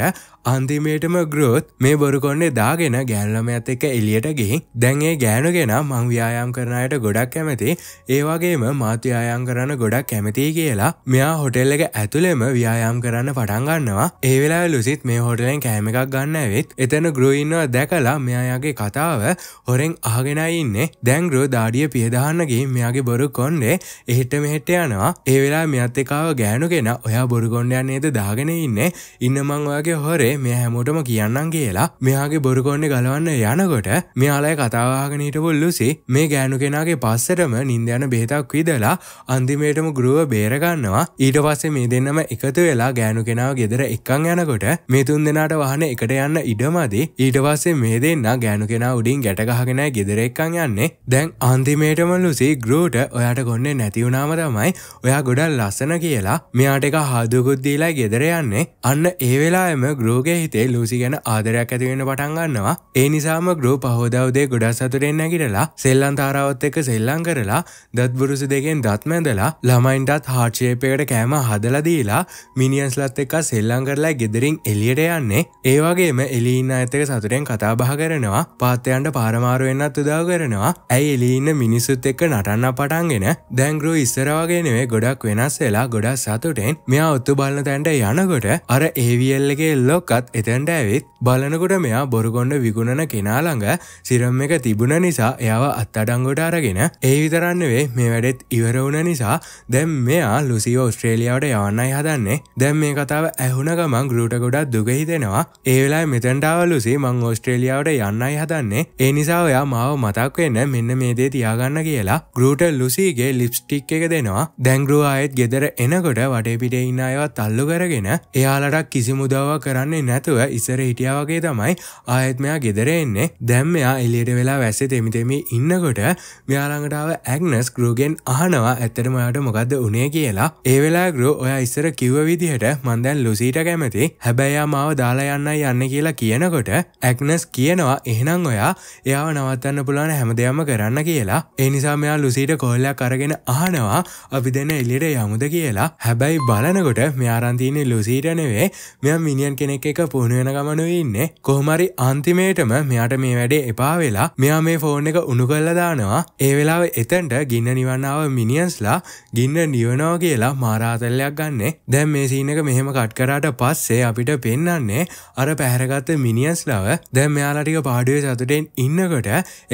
අන්තිමේටම ග්‍රෝත් මේ බොරු කොණ්ඩේ දාගෙන ගෑනු ළමයාත් එක්ක එළියට ගිහින් දැන් ඒ ගෑනුගෙනා මං ව්‍යායාම් කරන අයට ගොඩක් කැමති ඒ වගේම මාත් ව්‍යායාම් කරන්න ගොඩක් කැමතියි කියලා මෙයා හොටෙල් එක ඇතුළෙම ව්‍යායාම් කරන්න පටන් ගන්නවා. ඒ වෙලාවේ ලුසිත් මේ හොටෙලෙන් කෑම එකක් ගන්න ඇවිත් එතන ග්‍රෝ ඉන්නවා දැකලා මෙයාගේ කතාව හොරෙන් අහ ගෙනයින්නේ. දැන් ග්‍රෝ දාඩිය පියදාහන්න ගිහින් මෙයාගේ බොරු කොණ්ඩේ එහෙට මෙහෙට යනවා. ඒ වෙලාවේ මෙයාත් එක්කව ගෑනු කෙනා ඔයා බොරු කොණ්ඩයක් නේද දාගෙන ඉන්නේ ඉන්න මං ඔයාගේ හොරේ මෙයා හැමෝටම කියන්නම් කියලා මෙයාගේ බොරු කොණ්ඩේ ගලවන්න යනකොට මෙයාලයි කතාව අහගෙන හිටපු ලුසි මේ ගෑනු කෙනාගේ පස්සටම නිින්ද යන බෙහෙතක් විදලා අන්තිමේටම ග්‍රෝව බේර ගන්නවා. ඊට පස්සේ මේ දෙන්නම එකතු වෙලා ගෑනු කෙනාව ගෙදර එක්කන් යනකොට මේ තුන් දෙනාට වාහනේ එකට යන්න ඉඩමදී. ඊට පස්සේ මේ දෙන්නා ගෑනු කෙනා උඩින් ගැට ගහගෙන ගෙදර එක්කන් යන්නේ. දැන් අන්තිමේටම ලුසි ග්‍රෝට ඔයාට ගොන්නේ නැති වුණාම තමයි ඔයා ගොඩක් ලස්සන කියලා මෙයාට එක හාදුකුත් දීලා ගෙදර යන්නේ. අන්න ඒ වෙලාවෙම ග්‍රෝගේ හිතේ ලුසි ගැන ආදරයක් ඇති වෙන්න පටන් ගන්නවා. ඒ නිසාම ග්‍රෝ පහෝදා උදේ ගොඩක් සතුටෙන් නැගිටලා සෙල්ලම් තාරාවත් එක්ක සෙල්ලම් කරලා දත් බුරුසු දෙකෙන් දත් මැදලා ළමයින්ටත් හાર્ට් ෂේප් එකකට කෑම හදලා දීලා මිනියන්ස්ලත් එක්ක සෙල්ලම් කරලා ගෙදරින් එළියට යන්නේ. ඒ වගේම එළිය ඉන්න අයත් එක්ක සතුටෙන් කතා බහ කරනවා. පාත්යන්ට පාරමාරු වෙන්නත් උදව් කරනවා. ඇයි එළියේ ඉන්න මිනිසුත් එක්ක නටන්න පටන්ගෙන දැන් ග්‍රෝ ඉස්සර වගේ නෙවෙයි ගොඩක් වෙනස් වෙලා ගොඩක් සතුටෙන් මෙයා ඔත්තු බලන තැනට යනකොට අර ඒ වී එල් එකේ ලොක්කත් එතනට ඇවිත් බලනකොට මෙයා බොරුගොන්න විගුණන කෙනා ළඟ සිරම් එක තිබුණ නිසා එයාව අත්අඩංගුවට අරගෙන ඒ විතරක් නෙවෙයි මේ වැඩෙත් ඉවර වුණ නිසා දැන් මෙයා ලුසිව ඕස්ට්‍රේලියාවට යවන්නයි හදන්නේ. දැන් මේ කතාව ඇහුණ ගමන් ග්‍රෝට ගොඩක් දුක හිතෙනවා. ඒ වෙලාවේ මෙතනට ආව ලුසි මං ඕස්ට්‍රේලියාවට යන්නයි හදන්නේ. ඒ නිසා ඔයා මාව මතක් වෙන්න මෙන්න මේ දේ තියාගන්න කියලා ග්‍රූට ලුසිගේ ලිප්ස්ටික් එක දෙනවා. දැන් ග්‍රූ ආයෙත් ගෙදර එනකොට වටේ පිටේ ඉන්න අයවත් අල්ලු කරගෙන එයාලට කිසිම උදව්වක් කරන්නේ නැතුව ඉස්සර හිටියා වගේ තමයි ආයෙත් මෙයා ගෙදර එන්නේ. දැන් මෙයා එළියට වෙලා වැස්සේ තෙමි තෙමි ඉන්නකොට මෙයා ළඟට ආව ඇග්නස් ග්‍රූගෙන් අහනවා ඇත්තටම ඔයාට මොකද්ද උනේ කියලා. ඒ වෙලාවේ ග්‍රූ ඔයා ඉස්සර කිව්ව විදිහට මං දැන් ලුසිට කැමති. හැබැයි ආ මාව දාලා යන්නයි යන්නේ කියලා කියනකොට ඇග්නස් කියනවා එහෙනම් ඔයා එයාව නවත්තන්න පුළුවන් හැම දෙයක්ම කරන්න කියලා. ඒ නිසා මෙයා ලුසීට කෝල්යක් අරගෙන අහනවා අපි දෙන්න එළියට යමුද කියලා. හැබැයි බලනකොට මෙයා අරන් තින්නේ ලුසීට නෙවෙයි. මෙයා මිනියන් කෙනෙක් එක්ක පුහුණු වෙන ගමනුයි ඉන්නේ. කොහොම හරි අන්තිමේටම මෙයාට මේ වැඩේ එපා වෙලා මෙයා මේ ෆෝන් එක උණු කරලා දානවා. ඒ වෙලාවේ එතනට ගින්න නිවන්න ආව මිනියන්ස්ලා ගින්න නිවනවා කියලා මාරාතලයක් ගන්නෙ. දැන් මේ සීන් එක මෙහෙම කට් කරාට පස්සේ අපිට පෙන්වන්නේ අර පැහැරගත්ත මිනියන්ස්ලාව. දැන් මෙයාලා ටික පාඩුවේ සතුටෙන් ඉන්නකොට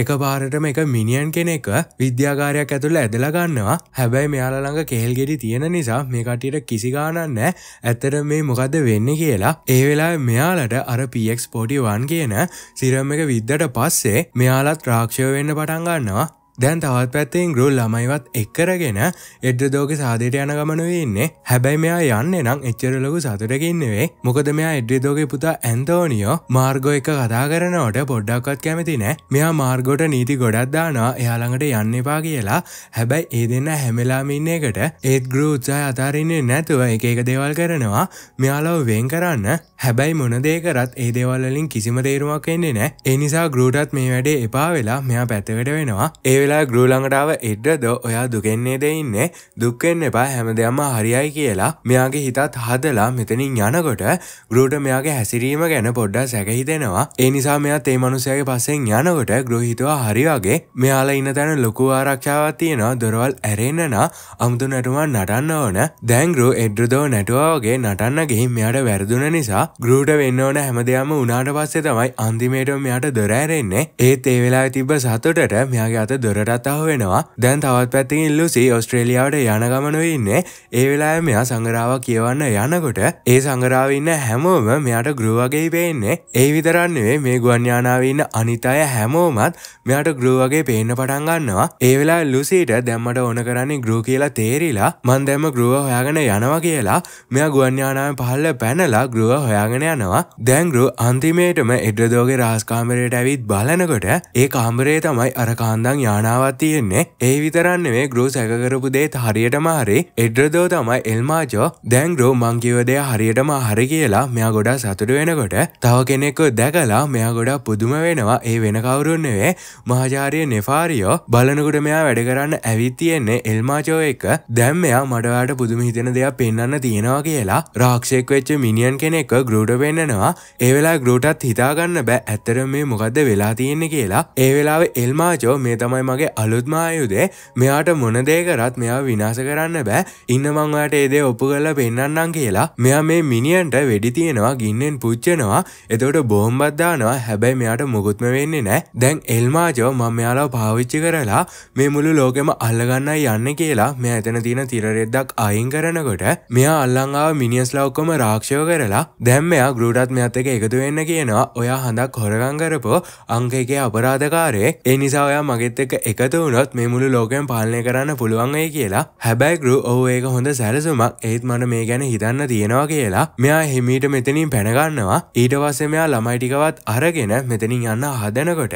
එක පාරටම එක මිනියන් කෙනෙක් විද්‍යාගාරයක් ඇතුළේ ඇදලා ගන්නවා. හැබැයි මෙයාලා ළඟ කෙහෙල් ගෙඩි තියෙන නිසා මේ කට්ටියට කිසි ගාණක් නැහැ. ඇත්තට මේ මොකද වෙන්නේ කියලා. ඒ වෙලාවේ මෙයාලට අර පී එක්ස් ෆෝටි වන් කියන සිරම් එක විද්දට පස්සේ මෙයාලත් රාක්ෂය වෙන්න පටන් ගන්නවා. දැන් තවත් පැත්තෙන් ග්‍රෝ ළමයිවත් එක්කරගෙන එඩ්ඩෝගේ සාදයට යන ගමනුවේ ඉන්නේ. හැබැයි මෙයා යන්නේ නම් එච්චර ලොකු සතුටකින් නෙවෙයි. මොකද මෙයා එඩ්ඩෝගේ පුතා ඇන්තෝනියෝ මාර්ගෝ එක කතා කරනවට පොඩ්ඩක්වත් කැමති නැහැ. මෙයා මාර්ගෝට නීති ගොඩක් දානවා එයා ළඟට යන්න එපා කියලා. හැබැයි ඒ දෙන්න හැම වෙලාවෙම ඉන්න එකට ඒත් ග්‍රෝ උත්සාහය අතාරින්නේ නැතුව එක එක දේවල් කරනවා මෙයාලව වෙන් කරන්න. හැබැයි මොන දේ කරත් ඒ දේවල් වලින් කිසිම තේරුමක් එන්නේ නැහැ. ඒ නිසා ග්‍රෝටත් මේ වැඩේ එපා වෙලා මෙයා පැත්තකට වෙනවා. ඒ ග්‍රූ ළඟටාව එඩ්ඩ දෝ ඔයා දුකෙන්නේ ද ඉන්නේ දුක්වෙන්න එපා හැම දෙයක්ම හරියයි කියලා මෙයාගේ හිතත් හදලා මෙතනින් යනකොට ග්‍රූට මෙයාගේ හැසිරීම ගැන පොඩ්ඩක් සැක හිතෙනවා. ඒ නිසා මෙයා තේ මනුස්සයාගේ පස්සෙන් යනකොට ග්‍රූ හිතුවා හරි වගේ මෙයාලා ඉන්න තැන ලොකු ආරක්ෂාවක් තියෙනවා. දොරවල් ඇරෙන්න නම් අමුතු නටුමක් නටන්න ඕන. දැන් ග්‍රූ එඩ්ඩ දෝ නටුවා වගේ නටන්න ගිහින් මෙයාට වැරදුන නිසා ග්‍රූට වෙන්න ඕන හැම දෙයක්ම උනාට පස්සේ තමයි අන්තිමේටම මෙයාට දොර ඇරෙන්නේ. ඒත් ඒ වෙලාවේ තිබ්බ සතුටට මෙයාගේ අත දොර රටාව වෙනවා. දැන් තවත් පැත්තකින් ලුසි ඕස්ට්‍රේලියාවට යන ගමනෝ ඉන්නේ. ඒ වෙලාවේ මෙයා සංගරාව කියවන්න යනකොට ඒ සංගරාවේ ඉන්න හැමෝම මෙයාට ග්‍රූ වගේ පේන්නේ. ඒ විතරක් නෙවෙයි මේ ගුවන් යානාවේ ඉන්න අනිත් අය හැමෝමත් මෙයාට ග්‍රූ වගේ පේන්න පටන් ගන්නවා. ඒ වෙලාවේ ලුසිට දැම්මට ඕන කරන්නේ ග්‍රූ කියලා තේරිලා මං දැම්ම ග්‍රූව හොයාගෙන යනවා කියලා මෙයා ගුවන් යානාවේ පහළ පැනලා ග්‍රූව හොයාගෙන යනවා. දැන් ග්‍රූ අන්තිමේටම එඩ්ඩෝගේ රහස් කාමරයට ඇවිත් බලනකොට ඒ කාමරේ තමයි අර කාන්දන් යානාව තියෙන්නේ. ඒ විතරක් නෙවෙයි ග්‍රෝ සැක කරපු දේත් හරියටම හරි. එඩ්ඩෝ තමයි එල්මාජෝ. දැන් ග්‍රෝ මං කියව දේ හරියටම හරි කියලා මෙයා ගොඩක් සතුටු වෙනකොට තව කෙනෙක්ව දැකලා මෙයා ගොඩක් පුදුම වෙනවා. ඒ වෙන කවුරුන් නෙවෙයි මහාචාර්ය නෙෆාරියෝ. බලනකොට මෙයා වැඩ කරන්න ඇවිත් තියෙන්නේ එල්මාජෝ එක. දැන් මෙයා මඩ වලට පුදුම හිතෙන දේක් පෙන්වන්න තියෙනවා කියලා රාක්ෂයෙක් වෙච්ච මිනියන් කෙනෙක්ව ග්‍රෝට පෙන්නනවා. ඒ වෙලාවේ ග්‍රෝටත් හිතා ගන්න බෑ ඇත්තටම මේ මොකද්ද වෙලා තියෙන්නේ කියලා. ඒ වෙලාවේ එල්මාජෝ මේ තමයි මගේ අලුත්ම ආයුධය. මෙයාට මොන දේ කරත් මෙයා විනාශ කරන්න බෑ. ඉන්න මං ඔයාට ඒ දේ ඔප්පු කරලා පෙන්නන්නම් කියලා මෙයා මේ මිනියන්ට වෙඩි තියනවා ගින්නෙන් පුච්චනවා. එතකොට බෝම්බක් දානවා. හැබැයි මෙයාට මොකුත්ම වෙන්නේ නැහැ. දැන් එල්මාජෝ මම මෙයාලව පාවිච්චි කරලා මේ මුළු ලෝකෙම අල්ලගන්නයි යන්නේ කියලා මෙයා එතන තියෙන තිර රෙද්දක් අයින් කරනකොට මෙයා අල්ලන් ආව මිනියන්ස්ලා ඔක්කොම රාක්ෂය කරලා දැන් මෙයා ග්‍රූටත් මෙයාත් එක්ක එකතු වෙන්න කියනවා. ඔයා හඳක් හොරගම් කරපෝ අංක එකේ අපරාධකාරයෙක්. ඒ නිසා ඔයා මගෙත් එක්ක එකතු වුණොත් මේ මුළු ලෝකෙම පාලනය කරන්න පුළුවන් වෙයි කියලා. හැබැයි ග්‍රූ ඔව් ඒක හොඳ සැලසුමක්. ඒත් මට මේ ගැන හිතන්න තියෙනවා කියලා මෙයා හිමීට මෙතනින් පැන ගන්නවා. ඊට පස්සේ මෙයා ළමයි ටිකවත් අරගෙන මෙතනින් යන්න හදනකොට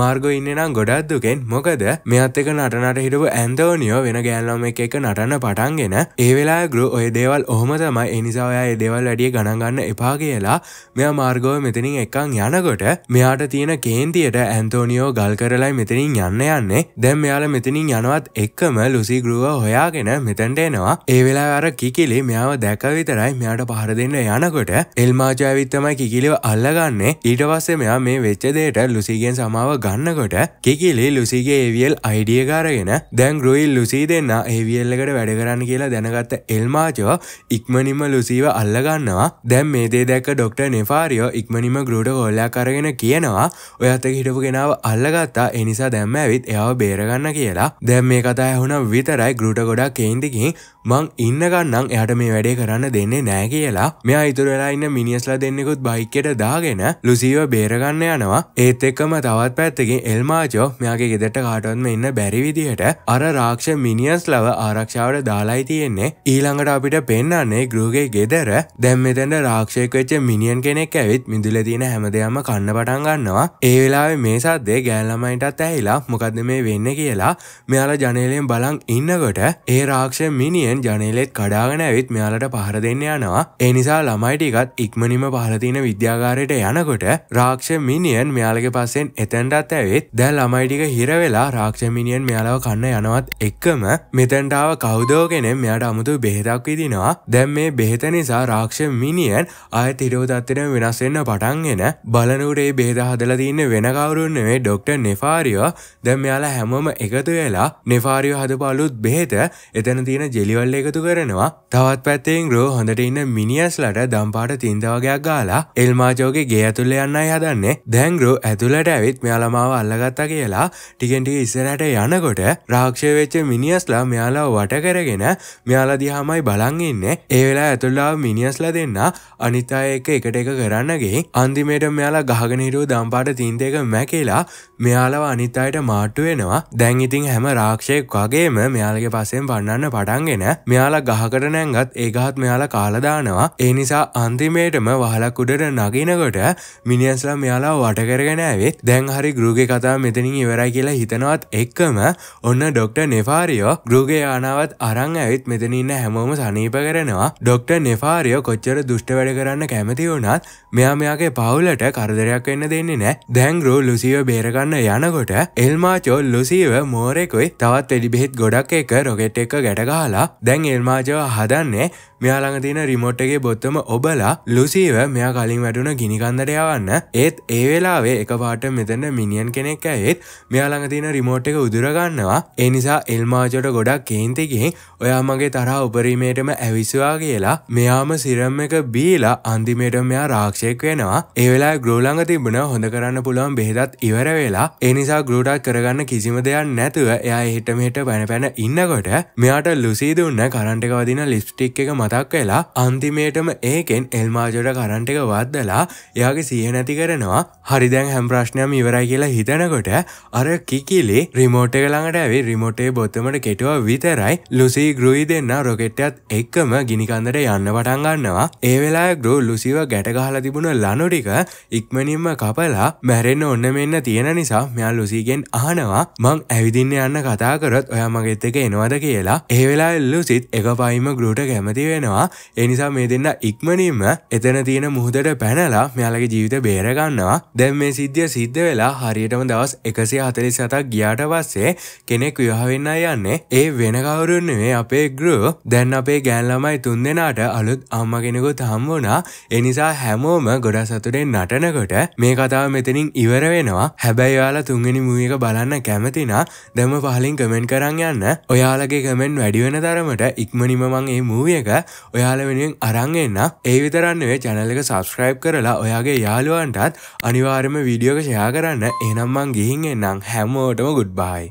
මාර්ගෝ ඉන්නේ නම් ගොඩක් දුකෙන්. මොකද මෙයාත් එක්ක නටනට හිටපු ඇන්තෝනියෝ වෙන ගෑනුම එක්ක එක නටන්න පටන්ගෙන ඒ වෙලාවේ ග්‍රූ ඔය දේවල් ඔහොම තමයි. ඒ නිසා ඔයා ඒ දේවල් වැඩි ගණන් ගන්න එපා කියලා මෙයා මාර්ගෝව මෙතනින් එක්කන් යනකොට මෙයාට තියෙන කේන්තියට ඇන්තෝනියෝ ගල් කරලයි මෙතනින් යන්න යන්නේ. කරන්නේ. දැන් මෙයාලා මෙතනින් යනවත් එක්කම ලුසි ග්‍රූව හොයාගෙන මෙතනට එනවා. ඒ වෙලාවේ අර කිකිලි මෙයාව දැක විතරයි මෙයාට පහර දෙන්න යනකොට එල්මාජෝ ඇවිත් තමයි කිකිලිව අල්ලගන්නේ. ඊට පස්සේ මෙයා මේ වෙච්ච දෙයට ලුසිගෙන් සමාව ගන්නකොට කිකිලි ලුසිගේ ඒවිල් අයිඩිය එක අරගෙන දැන් ග්‍රූයි ලුසි දෙන්න ඒවිල් එකට වැඩ කරන්න කියලා දැනගත්ත එල්මාජෝ ඉක්මනින්ම ලුසිව අල්ලගන්නවා. දැන් මේ දේ දැක්ක ඩොක්ටර් නෙෆාරියෝ ඉක්මනින්ම ග්‍රූට හොල්ලයක් අරගෙන කියනවා ඔයත් එක්ක හිටපු කෙනාව අල්ලගත්තා ඒ නිසා දැම්ම ඇවිත් එයාව බේරගන්න කියලා. දැන් මේ කතා ඇහුණා විතරයි ග්‍රූට ගොඩක් කේන්ති ගිහින් මං ඉන්න ගන්නම් එයාට මේ වැඩේ කරන්න දෙන්නේ නැහැ කියලා. මෙයා ඉතුරු වෙලා ඉන්න මිනිස්ලා දෙන්නෙකුත් බයික් එකට දාගෙන ලුසිව බේරගන්න යනවා. ඒත් එක්කම තවත් පැත්තකින් එල්මාජෝ මෙයාගේ ගෙදරට කාටවත්ම ඉන්න බැරි විදිහට අර රාක්ෂ මිනිස්ලව ආරක්ෂාවට දාලායි තියෙන්නේ. ඊළඟට අපිට පෙන්නන්නේ ග්‍රූගේ ගෙදර දැන් මෙතන රාක්ෂයෙක් වෙච්ච මිනියන් කෙනෙක් ඇවිත් මිදුලේ තියෙන හැමදේම කන්න පටන් ගන්නවා. ඒ වෙලාවේ මේ සද්දේ ගෑන් ළමයින්ටත් ඇහිලා මොකද්ද මේ වෙන්නේ කියලා මෙයාලා ජනේලෙන් බලන් ඉන්නකොට ඒ රාක්ෂය මිනියන් ජනේලෙත් කඩාගෙන ඇවිත් මෙයාලට පහර දෙන්න යනවා. ඒ නිසා ළමයි ටිකත් ඉක්මනින්ම පහළ තියෙන විද්‍යාගාරයට යනකොට රාක්ෂය මිනියන් මෙයාලගේ පස්සෙන් එතනටත් ඇවිත් දැන් ළමයි ටික හිර වෙලා රාක්ෂය මිනියන් මෙයාලව කන්න යනවත් එක්කම මෙතනට ආව කවුදෝ කෙනෙක් මෙයාට අමුතු බෙහෙතක් විදිනවා. දැන් මේ බෙහෙත නිසා රාක්ෂය මිනියන් ආයත හිරව තත්ත්වයෙන් වෙනස් වෙන්න පටන්ගෙන බලනකොට ඒ බෙහෙත හදලා තින්නේ වෙන කවුරුන් නෙවෙයි ඩොක්ටර් නෙෆාරියෝ. දැන් මෙයාලා හැමෝම එකතු වෙලා නෙෆාරියෝ හදපු අලුත් බෙහෙත එතන තියෙන ජෙලි වල එකතු කරනවා. තවත් පැත්තෙන් ග්‍රෝ හොඳට ඉන්න මිනියස්ලට දම්පාට තින්ද වගේක් ගාලා එල්මාජෝගේ ගේ ඇතුළේ යන්නයි හදන්නේ. දැන් ග්‍රෝ ඇතුළට ඇවිත් මෙයාලා මාව අල්ලගත්තා කියලා ටිකෙන් ටික ඉස්සරහට යනකොට රාක්ෂය වෙච්ච මිනියස්ලා මෙයාලා වට කරගෙන මෙයාලා දිහාමයි බලන් ඉන්නේ. ඒ වෙලාව ඇතුළට ආව මිනියස්ලා දෙන්න අනිත් අය එක්ක එකට එක කරන්න ගිහින් අන්තිමේට මෙයාලා ගහගෙන හිටපු දම්පාට තින්ත එක මැකිලා මෙයාලව අනිත් අයට මාට්ටු වෙනවා. දැන් ඉතින් හැම රාක්ෂයෙක් වගේම මෙයාලගේ පස්සෙන් පන්නන්න පටන්ගෙන මෙයාලා ගහකට නැංගත් ඒ ගහත් මෙයාලා කාලා දානවා. ඒ නිසා අන්තිමේටම වහලක් උඩට නගිනකොට මිනියන්ස්ලා මෙයාලව වට කරගෙන ඇවිත් දැන් හරි ග්‍රූගේ කතාව මෙතනින් ඉවරයි කියලා හිතනවත් එක්කම ඔන්න ඩොක්ටර් නෙෆාරියෝ ග්‍රූගේ යානාවත් අරන් ඇවිත් මෙතන ඉන්න හැමෝම සනීප කරනවා. ඩොක්ටර් නෙෆාරියෝ කොච්චර දුෂ්ට වැඩ කරන්න කැමති වුණත් මෙයා මෙයාගේ පවුලට කරදරයක් වෙන්න දෙන්නේ නැහැ. දැන් ග්‍රූ ලුසිව බේරගන්න යනකොට එල්මාජෝ ලුසිව මෝරෙකුයි තවත් එලි බෙහෙත් ගොඩක් එක රොකට් එක ගැට ගහලා දැන් එල්මාජෝ හදන්නේ මෙයා ළඟ තියෙන රිමෝට් එකේ බොත්තම ඔබලා ලුසිව මෙයා කලින් වැටුණ ගිනි කන්දට යවන්න. ඒත් ඒ වෙලාවේ එකපාරට මෙතන මිනියන් කෙනෙක් ඇවිත් මෙයා ළඟ තියෙන රිමෝට් එක උදුර ගන්නවා. ඒ නිසා එල්මාජෝට ගොඩක් කේන්ති ගිහින් ඔයා මගේ තරහ උපරිමයටම ඇවිස්සවා කියලා මෙයාම සිරම් එක බීලා අන්තිමේට මෙයා රාක්ෂයෙක් වෙනවා. ඒ වෙලාවේ ග්‍රූ ළඟ තිබුණ හොඳ කරන්න පුළුවන් බෙහෙතත් ඉවර වෙලා ඒ නිසා ග්‍රූටත් කරගන්න කිසිම දෙයක් නැතුව එයා එහෙට මෙහෙට පැන පැන ඉන්නකොට මෙයාට ලුසි දුන්න කරන්ට් එක වදින ලිප්ස්ටික් එක මතක් වෙලා අන්තිමේටම ඒකෙන් එල්මාජෝට කරන්ට් එක වද්දලා එයාගේ සිහිය නැති කරනවා. හරි දැන් හැම ප්‍රශ්නයක්ම ඉවරයි කියලා හිතනකොට අර කිකිලි රිමෝට් එක ළඟට ඇවිත් රිමෝට් එකේ බොත්තමට කෙටුවා විතරයි ලුසි ග්‍රූයි දෙන්න රොකට් එකත් එක්කම ගිනි කන්දට යන්න පටන් ගන්නවා. ඒ වෙලාවේ ග්‍රූ ලුසිව ගැට ගහලා තිබුණ ලනු ටික ඉක්මනින්ම කපලා මැරෙන්න ඔන්න මෙන්න තියෙන නිසා මෙයා ලුසිගෙන් අහනවා මං ඇවිදින්න යන්න කතා කරොත් ඔයා මගෙත් එක්ක එනවද කියලා. ඒ වෙලාවේ ලුසිත් එකපයින්ම ග්‍රූට කැමති වෙනවා. ඒ නිසා මේ දෙන්න ඉක්මනින්ම එතන තියෙන මුහුදට පැනලා මෙයාලගේ ජීවිත බේර ගන්නවා. දැන් මේ සිද්ධිය සිද්ධ වෙලා හරියටම දවස් එකසිය හතළිස් හතක් ගියාට පස්සේ කෙනෙක් විවාහ වෙන්නයි යන්නේ. ඒ වෙන කවුරුන් නෙවෙයි අපේ ග්‍රූ. දැන් අපේ ගෑන් ළමයි තුන්දෙනාට අලුත් අම්මා කෙනෙකුත් හම්බ වුණා. එනිසා හැමෝම ගොඩක් සතුටෙන් නටනකොට මේ කතාව මෙතනින් ඉවර වෙනවා. හැබැයි ඔයාලා තුන්වෙනි මූවී එක බලන්න කැමති නම් දැන්ම පහලින් කමෙන්ට් කරන් යන්න. ඔයාලගේ කමෙන්ට් වැඩි වෙන තරමට ඉක්මනින්ම මම මේ මූවී එක ඔයාලා වෙනුවෙන් අරන් එන්න. ඒ විතරක් නෙවෙයි channel එක subscribe කරලා ඔයාගේ යාළුවන්ටත් අනිවාර්යයෙන්ම වීඩියෝ එක share කරන්න. එහෙනම් මං ගිහින් එන්නම්. හැමෝටම goodbye.